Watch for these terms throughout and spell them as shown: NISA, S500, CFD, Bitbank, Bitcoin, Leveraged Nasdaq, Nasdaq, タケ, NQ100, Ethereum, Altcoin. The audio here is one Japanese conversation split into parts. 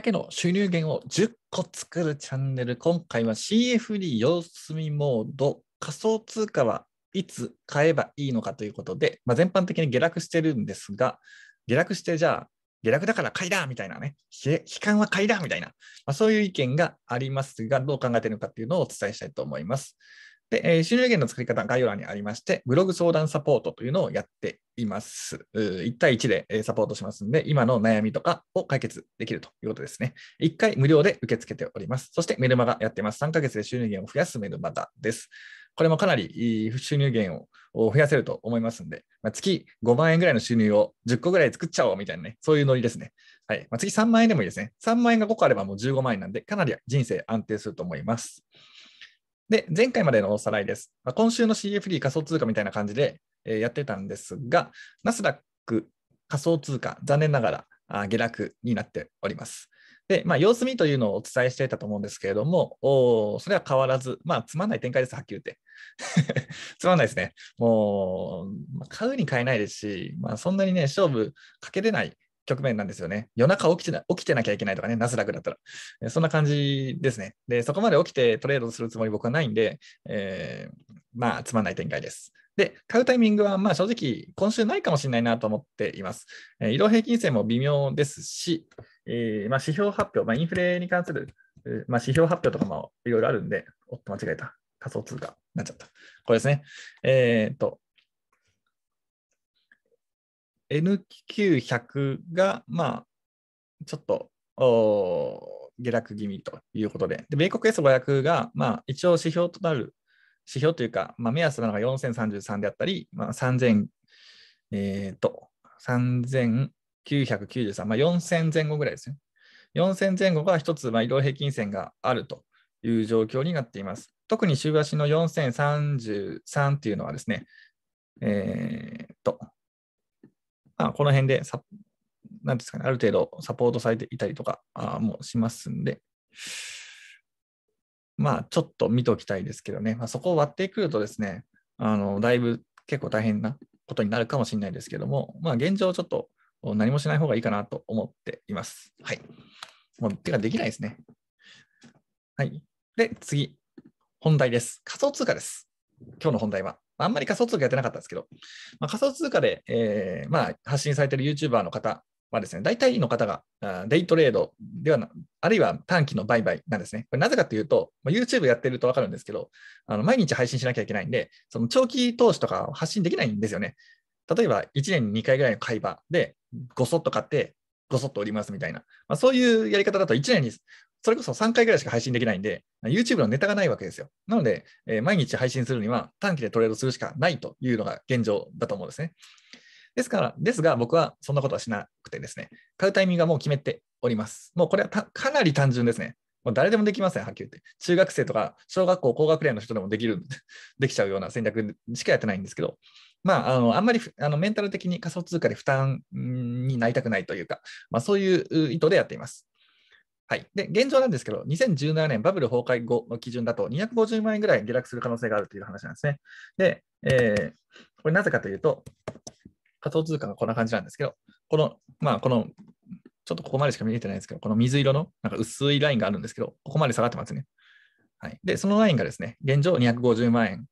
だけの収入源を10個作るチャンネル。今回は CFD 様子見モード、仮想通貨はいつ買えばいいのかということで、全般的に下落してるんですが、下落してじゃあ下落だから買いだみたいなね、悲観は買いだみたいな、そういう意見がありますが、どう考えているのかっていうのをお伝えしたいと思います。で、収入源の作り方は概要欄にありまして、ブログ相談サポートというのをやっています。1対1でサポートしますので、今の悩みとかを解決できるということですね。1回無料で受け付けております。そしてメルマガやってます。3ヶ月で収入源を増やすメルマガです。これもかなり収入源を増やせると思いますので、月5万円ぐらいの収入を10個ぐらい作っちゃおうみたいなね、そういうノリですね。はい。月3万円でもいいですね。3万円が5個あればもう15万円なんで、かなり人生安定すると思います。で、前回までのおさらいです。今週の CFD 仮想通貨みたいな感じでやってたんですが、ナスダック仮想通貨、残念ながら下落になっております。で、様子見というのをお伝えしていたと思うんですけれども、それは変わらず、つまんない展開です、はっきり言って。つまんないですね。もう、買うに買えないですし、そんなにね、勝負かけれない局面なんですよね。夜中起きてなきゃいけないとかね、ナスダックだったら。そんな感じですね。で、そこまで起きてトレードするつもり僕はないんで、つまんない展開です。で、買うタイミングは正直今週ないかもしれないなと思っています。移動平均線も微妙ですし、指標発表、インフレに関する、指標発表とかもいろいろあるんで、おっと間違えた。仮想通貨になっちゃった。これですね。NQ100 が、ちょっと下落気味ということで、米国 S500 が、一応指標となる、指標というか、目安なのが4033であったり、3993、4000前後ぐらいですね。4000前後が一つ、移動平均線があるという状況になっています。特に週足の4033というのはですね、この辺でなんですかね、ある程度サポートされていたりとかもしますんで、ちょっと見ておきたいですけどね、そこを割ってくるとですね、だいぶ結構大変なことになるかもしれないですけども、現状ちょっと何もしない方がいいかなと思っています。はい。もう手ができないですね。はい。で、次、本題です。仮想通貨です。今日の本題は。あんまり仮想通貨やってなかったんですけど、仮想通貨で、発信されている YouTuber の方はですね、大体の方がデイトレードではな、あるいは短期の売買なんですね。これなぜかというと、YouTube やってると分かるんですけど、毎日配信しなきゃいけないんで、その長期投資とかを発信できないんですよね。例えば1年に2回ぐらいの買い場で、ごそっと買って、ごそっと売りますみたいな、そういうやり方だと1年に、それこそ3回ぐらいしか配信できないんで、YouTube のネタがないわけですよ。なので、毎日配信するには短期でトレードするしかないというのが現状だと思うんですね。ですが、僕はそんなことはしなくてですね、買うタイミングはもう決めております。もうこれはかなり単純ですね。もう誰でもできません、はっきり言って。中学生とか小学校高学年の人でもできちゃうような戦略しかやってないんですけど、あんまりメンタル的に仮想通貨で負担になりたくないというか、そういう意図でやっています。はい、で現状なんですけど、2017年バブル崩壊後の基準だと250万円ぐらい下落する可能性があるという話なんですね。で、これなぜかというと、仮想通貨がこんな感じなんですけど、このちょっとここまでしか見えてないんですけど、この水色のなんか薄いラインがあるんですけど、ここまで下がってますね。はい、で、そのラインがですね、現状250万円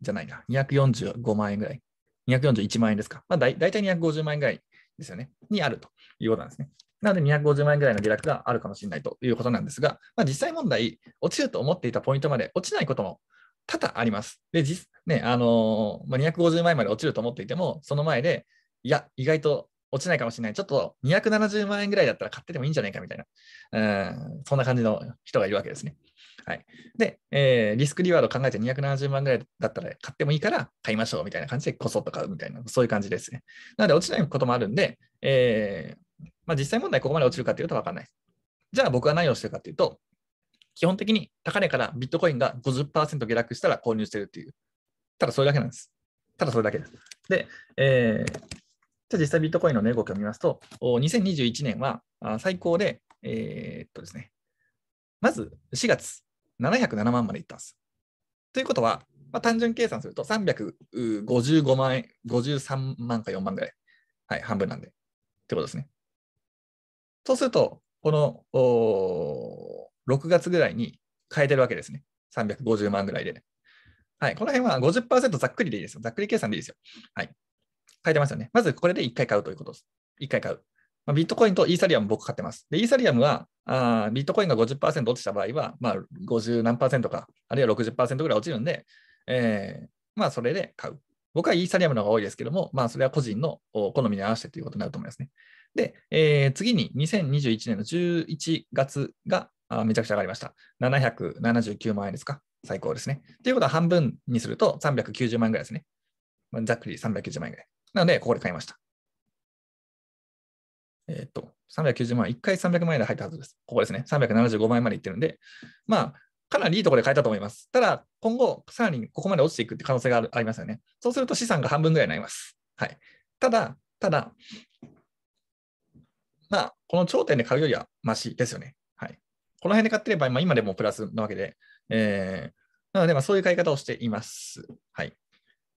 じゃないな、245万円ぐらい、241万円ですか、大体250万円ぐらいですよね、にあるということなんですね。なので250万円ぐらいの下落があるかもしれないということなんですが、実際問題、落ちると思っていたポイントまで落ちないことも多々あります。で、250万円まで落ちると思っていても、その前で、いや、意外と落ちないかもしれない、ちょっと270万円ぐらいだったら買っててもいいんじゃないかみたいな、そんな感じの人がいるわけですね。はい、で、リスクリワード考えて270万ぐらいだったら買ってもいいから買いましょうみたいな感じで、こそっと買うみたいな、そういう感じですね。なので、落ちないこともあるんで、実際問題ここまで落ちるかというと分からない。じゃあ僕は何をしてるかというと、基本的に高値からビットコインが 50% 下落したら購入してるっていう。ただそれだけなんです。で、じゃあ実際ビットコインの値動きを見ますと、2021年は最高で、ですね、まず4月707万までいったんです。ということは、単純計算すると355万円、53万か4万ぐらい。はい、半分なんで。ってことですね。そうすると、この6月ぐらいに変えてるわけですね。350万ぐらいで、ね。はい、この辺は 50% ざっくりでいいですよ。ざっくり計算でいいですよ。はい。変えてますよね。まずこれで1回買うということです。1回買う。まあ、ビットコインとイーサリアム僕買ってます。で、イーサリアムはビットコインが 50% 落ちた場合は、まあ、50何%か、あるいは 60% ぐらい落ちるんで、まあ、それで買う。僕はイーサリアムの方が多いですけども、まあ、それは個人の好みに合わせてということになると思いますね。で、次に2021年の11月がめちゃくちゃ上がりました。779万円ですか。最高ですね。ということは半分にすると390万円ぐらいですね。ざっくり390万円ぐらい。なので、ここで買いました。390万円、1回300万円で入ったはずです。ここですね。375万円までいってるんで、まあ、かなりいいところで買えたと思います。ただ、今後、さらにここまで落ちていくって可能性がありますよね。そうすると資産が半分ぐらいになります。はい。ただ、まあ、この頂点で買うよりはマシですよね。はい。この辺で買ってれば、まあ、今でもプラスなわけで、なので、まあ、そういう買い方をしています。はい。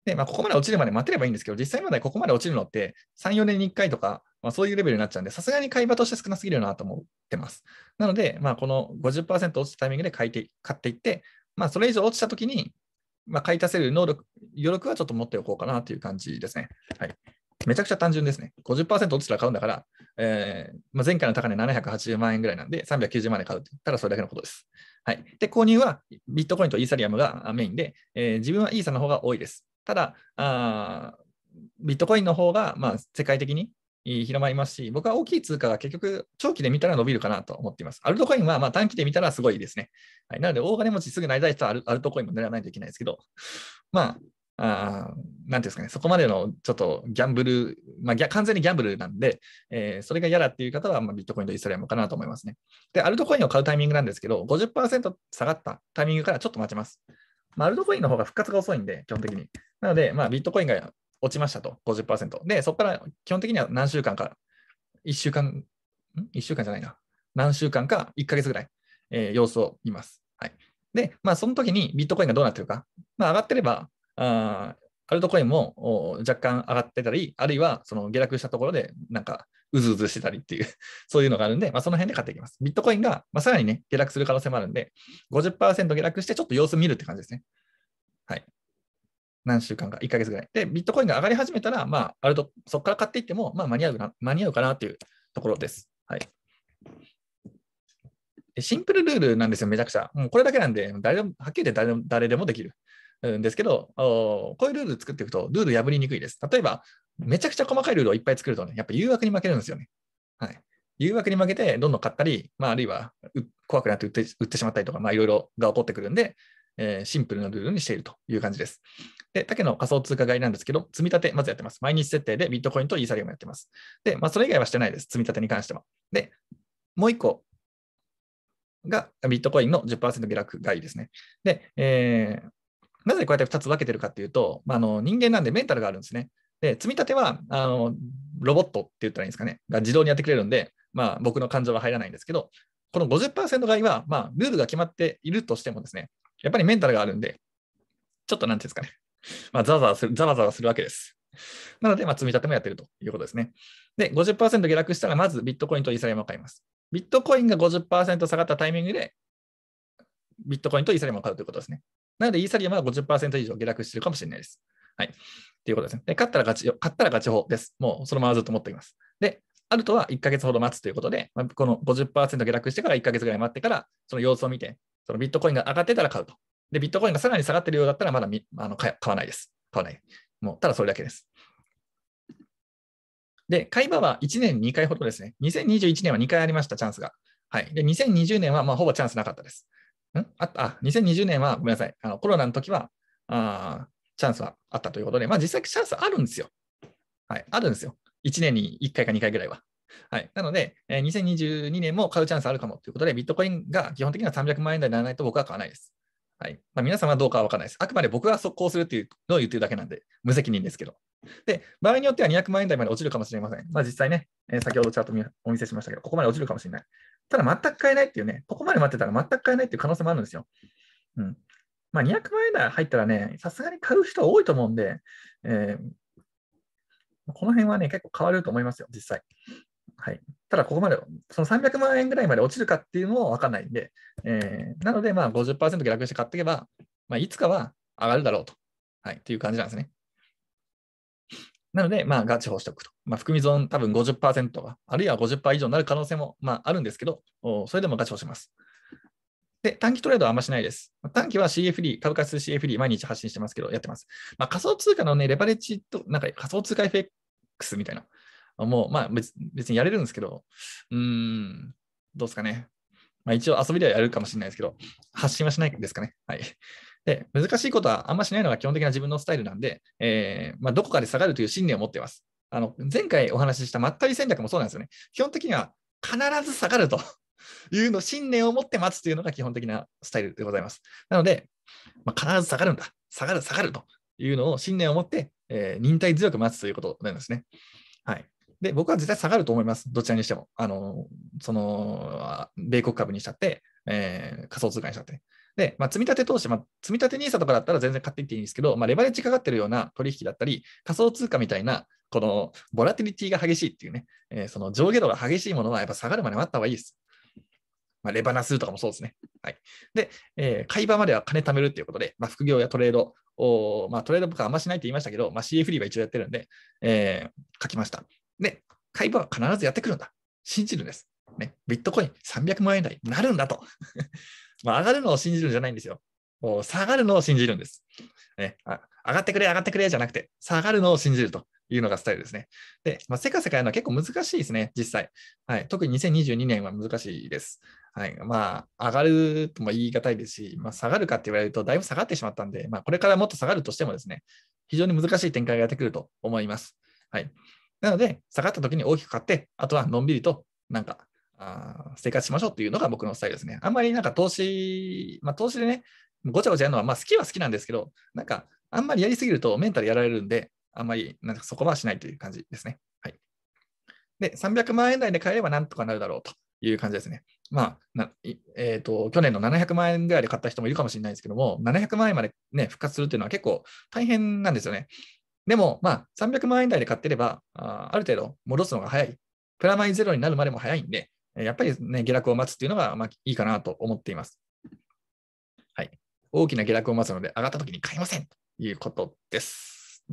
で、まあ、ここまで落ちるまで待てればいいんですけど、実際までここまで落ちるのって、3、4年に1回とか、まあ、そういうレベルになっちゃうんで、さすがに買い場として少なすぎるなと思ってます。なので、まあ、この 50% 落ちたタイミングで買っていって、まあ、それ以上落ちたときに、まあ、買い足せる能力、余力はちょっと持っておこうかなという感じですね。はい。めちゃくちゃ単純ですね。50% 落ちたら買うんだから、まあ、前回の高値780万円ぐらいなんで、390万円で買うって言ったらそれだけのことです。はい。で、購入はビットコインとイーサリアムがメインで、自分はイーサの方が多いです。ただ、ビットコインの方が、まあ、世界的に広まりますし、僕は大きい通貨が結局、長期で見たら伸びるかなと思っています。アルトコインはまあ短期で見たらすごいですね。はい、なので、大金持ちすぐなりたい人はアルトコインも狙わないといけないですけど、まあ、なんていうんですかね、そこまでのちょっとギャンブル、まあ、完全にギャンブルなんで、それが嫌だっていう方は、まあ、ビットコインとイーサリアムかなと思いますね。で、アルトコインを買うタイミングなんですけど、50% 下がったタイミングからちょっと待ちます。まあ、アルトコインの方が復活が遅いんで、基本的に。なので、まあ、ビットコインが落ちましたと 50% で、そこから基本的には何週間か、何週間か1ヶ月ぐらい、様子を見ます。はい、で、まあ、その時にビットコインがどうなってるか、まあ、上がってれば、アルトコインも若干上がってたり、あるいはその下落したところで、なんかうずうずしてたりっていう、そういうのがあるんで、まあ、その辺で買っていきます。ビットコインが、まあ、さらにね、下落する可能性もあるんで、50% 下落して、ちょっと様子見るって感じですね。はい。何週間か、1ヶ月ぐらい。で、ビットコインが上がり始めたら、まあ、そこから買っていっても、まあ、間に合うかなというところです。はい。シンプルルールなんですよ、めちゃくちゃ。もうこれだけなんで、はっきり言って誰でもできる。ですけど、こういうルール作っていくと、ルール破りにくいです。例えば、めちゃくちゃ細かいルールをいっぱい作るとね、やっぱ誘惑に負けるんですよね。はい、誘惑に負けて、どんどん買ったり、まあ、あるいは怖くなって売ってしまったりとか、まあ、いろいろが起こってくるんで、シンプルなルールにしているという感じです。で、タケの仮想通貨買いなんですけど、積み立て、まずやってます。毎日設定でビットコインとイーサリアムやってます。で、まあ、それ以外はしてないです。積み立てに関しては。で、もう一個がビットコインの 10% 下落買いですね。で、なぜこうやって2つ分けてるかっていうと、まあ、人間なんでメンタルがあるんですね。で、積み立てはロボットって言ったらいいんですかね、が自動にやってくれるんで、まあ、僕の感情は入らないんですけど、この 50% 買いは、まあ、ルールが決まっているとしてもですね、やっぱりメンタルがあるんで、ちょっとなんていうんですかね、まあ、ざわざわするわけです。なので、まあ、積み立てもやってるということですね。で、50% 下落したら、まずビットコインとイーサリアムを買います。ビットコインが 50% 下がったタイミングで、ビットコインとイーサリアムを買うということですね。なので、イーサリアムは 50% 以上下落しているかもしれないです。はい。ということですね。で、買ったら勝ち法です。もうそのままずっと持っています。で、アルトは1ヶ月ほど待つということで、この 50% 下落してから1ヶ月ぐらい待ってから、その様子を見て、そのビットコインが上がってたら買うと。で、ビットコインがさらに下がってるようだったら、まだ買わないです。買わない。もう、ただそれだけです。で、買い場は1年2回ほどですね。2021年は2回ありました、チャンスが。はい。で、2020年は、まあ、ほぼチャンスなかったです。2020年はごめんなさい、コロナの時はチャンスはあったということで、まあ、実際チャンスあるんですよ。はい、あるんですよ。1年に1回か2回ぐらいは。はい、なので、2022年も買うチャンスあるかもということで、ビットコインが基本的には300万円台にならないと僕は買わないです。はいまあ、皆様はどうかは分からないです。あくまで僕は速攻するっていうのを言ってるだけなんで、無責任ですけど。で、場合によっては200万円台まで落ちるかもしれません。まあ、実際ね、先ほどチャートお見せしましたけど、ここまで落ちるかもしれない。ただ全く買えないっていうね、ここまで待ってたら全く買えないっていう可能性もあるんですよ。うん。まあ、200万円台入ったらね、さすがに買う人多いと思うんで、この辺はね、結構変わると思いますよ、実際。はい、ただここまでその300万円ぐらいまで落ちるかっていうのも分かんないんで、なのでまあ 50% 下落して買っていけば、まあ、いつかは上がるだろうと、はい、っていう感じなんですね。なのでまあガチホしておくと、まあ、含み損多分 50% があるいは 50% 以上になる可能性もまああるんですけど、それでもガチホします。で、短期トレードはあんましないです。短期は CFD、株価指数 CFD、毎日発信してますけど、やってます。まあ、仮想通貨の、ね、レバレッジと、なんか仮想通貨 FX みたいな、もう、まあ、別にやれるんですけど、どうですかね。まあ、一応遊びではやるかもしれないですけど、発信はしないですかね。はい。で、難しいことはあんましないのが基本的な自分のスタイルなんで、まあ、どこかで下がるという信念を持っています。前回お話ししたまったり戦略もそうなんですよね。基本的には必ず下がると。いうの信念を持って待つというのが基本的なスタイルでございます。なので、まあ、必ず下がるんだ、下がる、下がるというのを信念を持って、忍耐強く待つということなんですね。はい、で、僕は絶対下がると思います、どちらにしても。その米国株にしちゃって、仮想通貨にしちゃって。で、まあ、積み立て投資、まあ、積み立て NISA とかだったら全然買っていっていいんですけど、まあ、レバレッジかかってるような取引だったり、仮想通貨みたいな、このボラティリティが激しいっていうね、その上下動が激しいものは、やっぱ下がるまで待った方がいいです。まあ、レバナスとかもそうですね。はい、で、買い場までは金貯めるということで、まあ、副業やトレードを、まあ、トレード僕はあんましないと言いましたけど、まあ、CFD は一応やってるんで、書きました。で、買い場は必ずやってくるんだ。信じるんです。ね、ビットコイン300万円台になるんだと。まあ上がるのを信じるんじゃないんですよ。下がるのを信じるんです、ね。上がってくれ、上がってくれじゃなくて、下がるのを信じると。いうのがスタイルですね。で、まあ、せかせかやるのは結構難しいですね、実際。はい、特に2022年は難しいです。はい、まあ、上がるとも言い難いですし、まあ、下がるかって言われると、だいぶ下がってしまったんで、まあ、これからもっと下がるとしてもですね、非常に難しい展開がやってくると思います。はい、なので、下がった時に大きく買って、あとはのんびりとなんか、生活しましょうというのが僕のスタイルですね。あんまりなんか投資、まあ、投資でね、ごちゃごちゃやるのは、まあ、好きは好きなんですけど、なんか、あんまりやりすぎるとメンタルやられるんで、あんまりなんかそこはしないという感じですね。はい、で、300万円台で買えればなんとかなるだろうという感じですね。まあ、去年の700万円ぐらいで買った人もいるかもしれないですけども、700万円まで、ね、復活するというのは結構大変なんですよね。でも、まあ、300万円台で買ってれば、ある程度戻すのが早い。プラマイゼロになるまでも早いんで、やっぱり、ね、下落を待つというのが、まあ、いいかなと思っています。はい、大きな下落を待つので、上がったときに買いませんということです。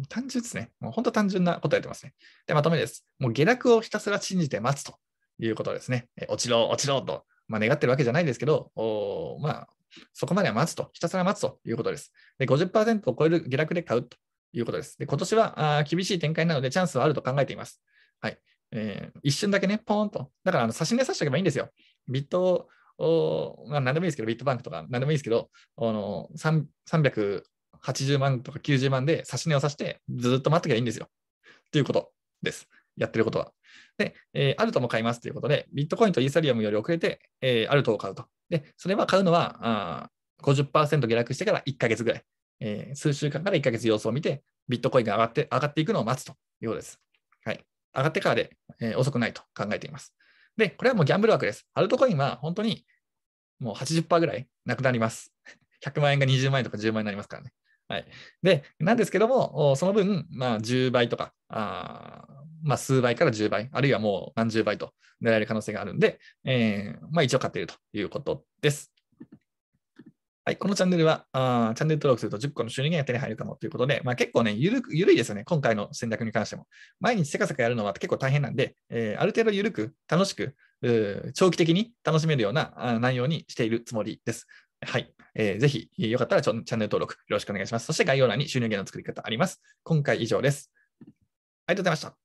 単純ですね。もう本当単純なことやってますね。で、まとめです。もう下落をひたすら信じて待つということですね。落ちろ、落ちろと、まあ、願ってるわけじゃないですけど、まあ、そこまでは待つと、ひたすら待つということです。で、50% を超える下落で買うということです。で、今年は厳しい展開なのでチャンスはあると考えています。はい。一瞬だけね、ポーンと。だから、差し値差しておけばいいんですよ。ビットを、まあ、何でもいいですけど、ビットバンクとか何でもいいですけど、300、80万とか90万で差し値を差してずっと待っとけばいいんですよということです。やってることは。で、アルトも買いますということで、ビットコインとイーサリアムより遅れて、アルトを買うと。で、それは買うのは 50% 下落してから1ヶ月ぐらい、数週間から1ヶ月様子を見て、ビットコインが上がっていくのを待つということです。はい、上がってからで、遅くないと考えています。で、これはもうギャンブル枠です。アルトコインは本当にもう 80% ぐらいなくなります。100万円が20万円とか10万円になりますからね。はい、でなんですけども、その分、まあ、10倍とか、まあ、数倍から10倍、あるいはもう何十倍と狙える可能性があるんで、まあ、一応買っているということです。はい、このチャンネルはチャンネル登録すると10個の収入源が手に入るかもということで、まあ、結構ね、緩いですよね、今回の戦略に関しても。毎日せかせかやるのは結構大変なんで、ある程度緩く、楽しく、長期的に楽しめるような内容にしているつもりです。はい、ぜひよかったらチャンネル登録よろしくお願いします。そして概要欄に収入源の作り方あります。今回以上です。ありがとうございました。